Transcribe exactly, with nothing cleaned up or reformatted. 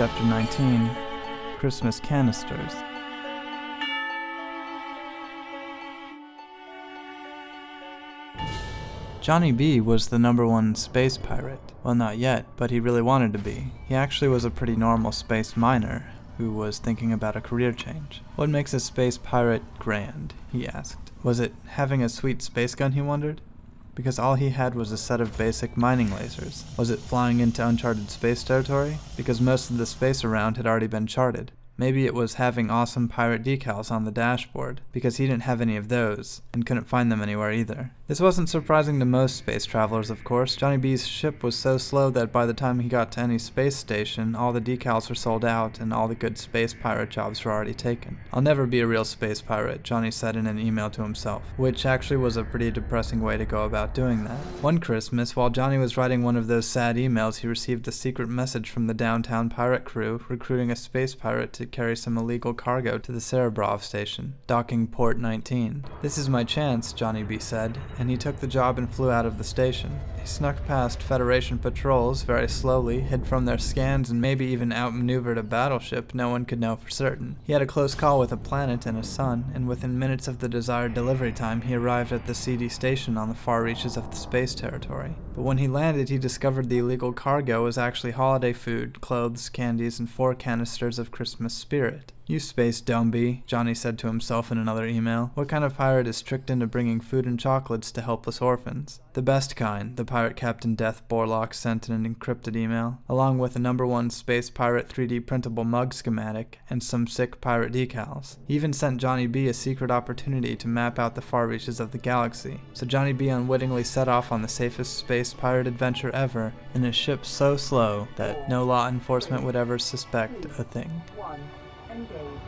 Chapter nineteen, Christmas Canisters. Johnny B was the number one space pirate. Well, not yet, but he really wanted to be. He actually was a pretty normal space miner who was thinking about a career change. What makes a space pirate grand, he asked. Was it having a sweet space gun, he wondered? Because all he had was a set of basic mining lasers. Was it flying into uncharted space territory? Because most of the space around had already been charted. Maybe it was having awesome pirate decals on the dashboard, because he didn't have any of those, and couldn't find them anywhere either. This wasn't surprising to most space travelers, of course. Johnny B's ship was so slow that by the time he got to any space station, all the decals were sold out, and all the good space pirate jobs were already taken. "I'll never be a real space pirate," Johnny said in an email to himself, which actually was a pretty depressing way to go about doing that. One Christmas, while Johnny was writing one of those sad emails, he received a secret message from the downtown pirate crew recruiting a space pirate to carry some illegal cargo to the Serebrov station, docking port nineteen. "This is my chance," Johnny B said, and he took the job and flew out of the station. He snuck past Federation patrols very slowly, hid from their scans, and maybe even outmaneuvered a battleship no one could know for certain. He had a close call with a planet and a sun, and within minutes of the desired delivery time, he arrived at the seedy station on the far reaches of the space territory. But when he landed, he discovered the illegal cargo was actually holiday food, clothes, candies, and four canisters of Christmas spirit. "You space dumby," Johnny said to himself in another email. "What kind of pirate is tricked into bringing food and chocolates to helpless orphans?" "The best kind," the pirate Captain Death Borlock sent in an encrypted email, along with a number one space pirate three D printable mug schematic and some sick pirate decals. He even sent Johnny B a secret opportunity to map out the far reaches of the galaxy. So Johnny B unwittingly set off on the safest space pirate adventure ever in a ship so slow that no law enforcement would ever suspect a thing. Engage.